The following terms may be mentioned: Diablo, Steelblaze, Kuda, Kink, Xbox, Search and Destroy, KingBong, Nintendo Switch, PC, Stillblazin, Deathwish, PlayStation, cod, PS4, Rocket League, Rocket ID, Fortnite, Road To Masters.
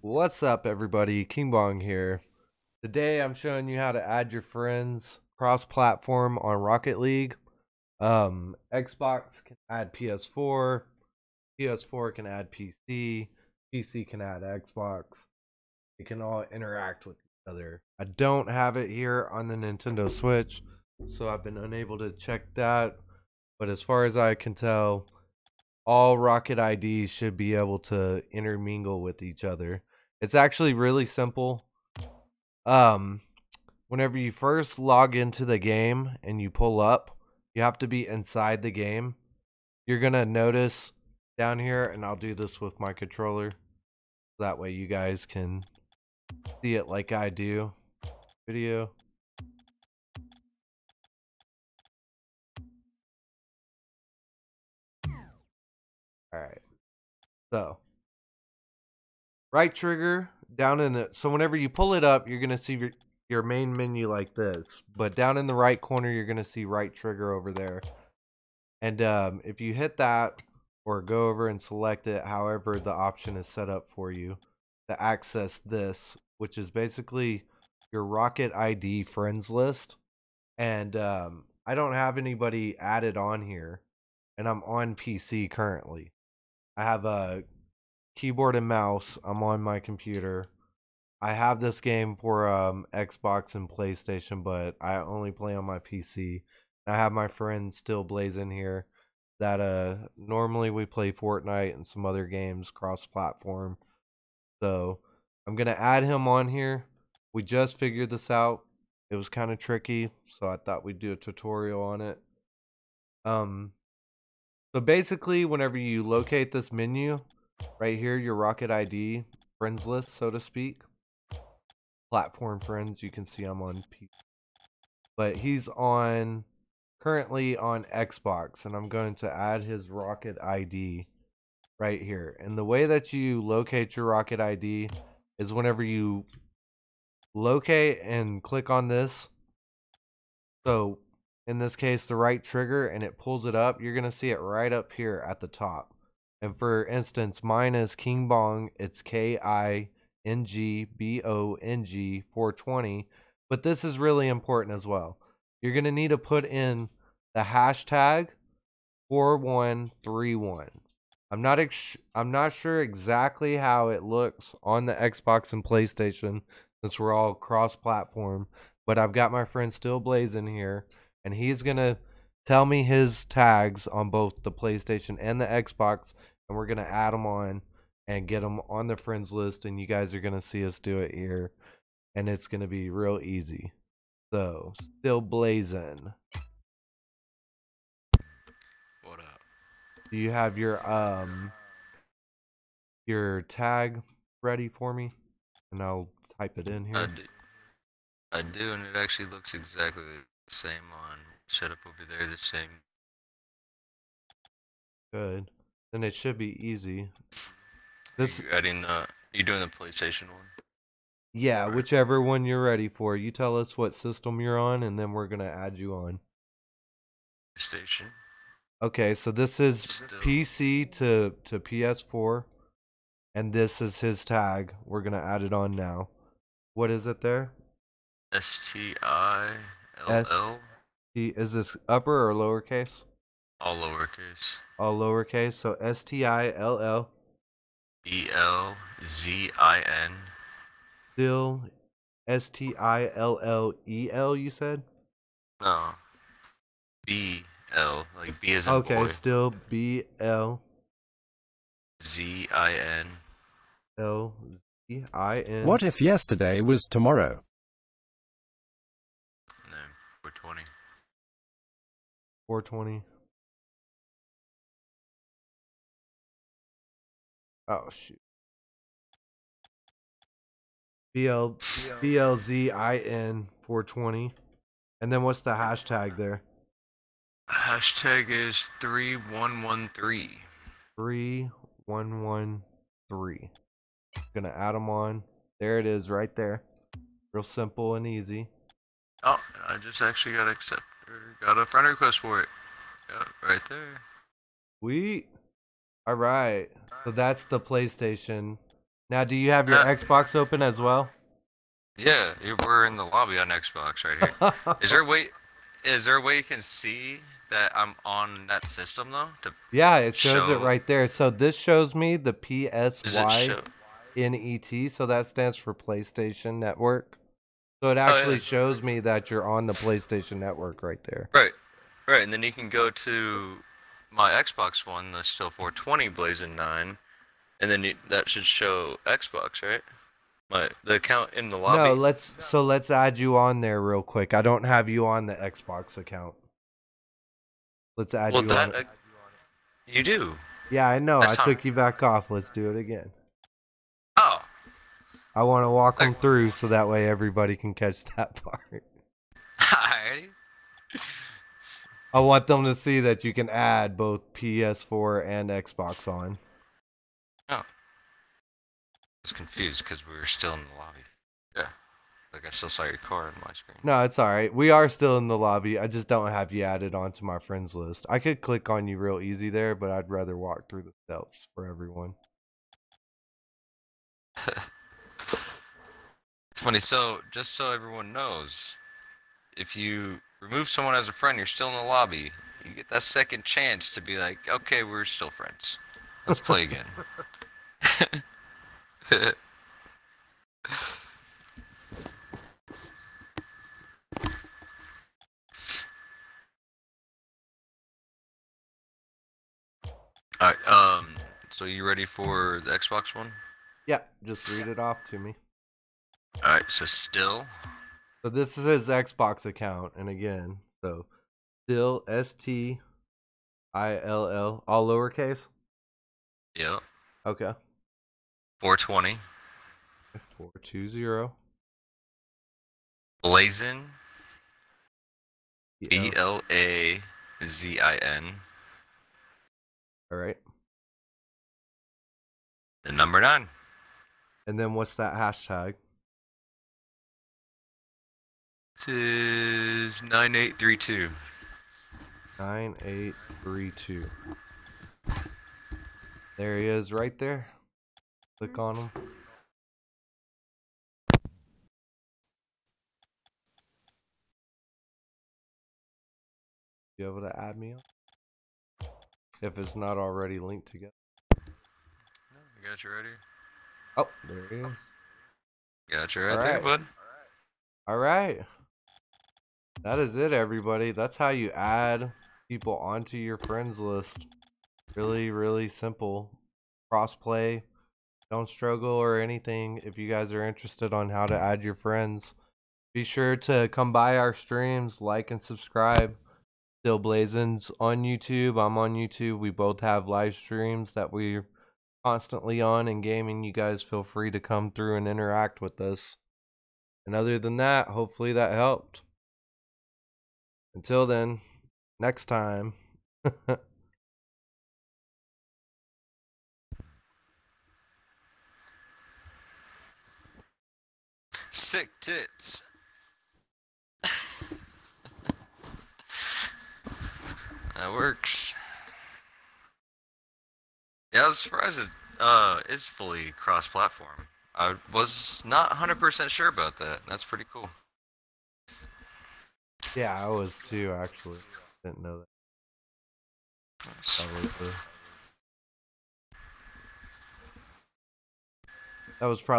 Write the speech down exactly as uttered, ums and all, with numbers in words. What's up everybody, KingBong here. Today I'm showing you how to add your friends cross-platform on Rocket League. Um, Xbox can add P S four, P S four can add P C, P C can add Xbox. They can all interact with each other. I don't have it here on the Nintendo Switch, so I've been unable to check that. But as far as I can tell, all Rocket I Ds should be able to intermingle with each other. It's actually really simple. Um, whenever you first log into the game and you pull up, you have to be inside the game. You're going to notice down here, and I'll do this with my controller. That way you guys can see it like I do. Video. All right. So, right trigger down in the so whenever you pull it up, you're going to see your, your main menu like this, but down in the right corner you're going to see right trigger over there. And um if you hit that or go over and select it, however the option is set up for you to access this, which is basically your Rocket I D friends list. And um I don't have anybody added on here, and I'm on P C currently. I have a keyboard and mouse. I'm on my computer. I have this game for um, Xbox and PlayStation, but I only play on my P C. I have my friend Steelblaze in here that uh, normally we play Fortnite and some other games cross-platform. So I'm going to add him on here. We just figured this out. It was kind of tricky, so I thought we'd do a tutorial on it. Um. So basically, whenever you locate this menu, right here, your Rocket I D friends list, so to speak, platform friends, you can see I'm on P C, but he's on currently on Xbox, and I'm going to add his Rocket I D right here. And the way that you locate your Rocket I D is whenever you locate and click on this. So in this case, the right trigger, and it pulls it up. You're going to see it right up here at the top. And for instance, mine is KingBong. It's K I N G B O N G four twenty. But this is really important as well. You're going to need to put in the hashtag four one three one. I'm not ex I'm not sure exactly how it looks on the Xbox and PlayStation, since we're all cross-platform. But I've got my friend Steelblaze in here, and he's going to tell me his tags on both the PlayStation and the Xbox. And we're going to add them on and get them on the friends list. And you guys are going to see us do it here. And it's going to be real easy. So, stillblazin. What up? Do you have your, um, your tag ready for me? And I'll type it in here. I do, I do and it actually looks exactly same on setup over there, the same. Good. Then it should be easy. This you're adding the you doing the PlayStation one? Yeah, right. Whichever one you're ready for. You tell us what system you're on, and then we're gonna add you on. PlayStation. Okay, so this is Still. P C to to P S four, and this is his tag. We're gonna add it on now. What is it there? S T I. L L. Is this upper or lowercase? All lowercase. All lowercase. So S T I L L B L Z I N. Still S T I L L E L. You said. No. B L like B as in okay, boy. Okay. Still B L Z I N. L Z I N. What if yesterday was tomorrow? four twenty. Oh shoot. B L B L Z I N four twenty. And then what's the hashtag there? Hashtag is three one one three. three one one three. Gonna add them on. There it is right there. Real simple and easy. Oh, I just actually got accepted. Got a friend request for it. Yep, right there. Sweet. Alright. So that's the PlayStation. Now, do you have your uh, Xbox open as well? Yeah, we're in the lobby on Xbox right here. Is there a way? Is there a way you can see that I'm on that system though? To yeah, it shows show... it right there. So this shows me the P S Y N E T. So that stands for PlayStation Network. So it actually oh, yeah. shows me that you're on the PlayStation Network right there. Right, right, and then you can go to my Xbox One, the still four twenty Blazin nine, and then you, that should show Xbox, right? My the account in the lobby. No, let's so let's add you on there real quick. I don't have you on the Xbox account. Let's add well, you that, on. Well, uh, that you do. Yeah, I know. That's I took you back off. Let's do it again. I want to walk them through so that way everybody can catch that part. Alrighty. I want them to see that you can add both P S four and Xbox on. Oh. I was confused because we were still in the lobby. Yeah. Like I still saw your car on my screen. No, it's alright. We are still in the lobby. I just don't have you added onto my friends list. I could click on you real easy there, but I'd rather walk through the steps for everyone. It's funny, so just so everyone knows, if you remove someone as a friend, you're still in the lobby. You get that second chance to be like, okay, we're still friends. Let's play again. All right, um, so you ready for the Xbox One? Yeah, just read it off to me. All right, so still. So this is his Xbox account, and again, so still S T I L L, all lowercase. Yeah. Okay. Four twenty. Four two zero. Blazin. Yeah. B L A Z I N. All right. The number nine. And then what's that hashtag? This is nine eight three two. nine eight three two. There he is right there. Click on him. You able to add me up? If it's not already linked together. No, I got you right here. Oh, there he is. Got you right, right there, bud. All right. That is it, everybody. That's how you add people onto your friends list. Really, really simple. Crossplay. Don't struggle or anything. If you guys are interested on how to add your friends, be sure to come by our streams, like and subscribe. Stillblazin's on YouTube. I'm on YouTube. We both have live streams that we're constantly on and gaming. You guys feel free to come through and interact with us. And other than that, hopefully that helped. Until then, next time. Sick tits. That works. Yeah, I was surprised it uh, is fully cross-platform. I was not one hundred percent sure about that. That's pretty cool. Yeah, I was too, actually. Didn't know that. That was probably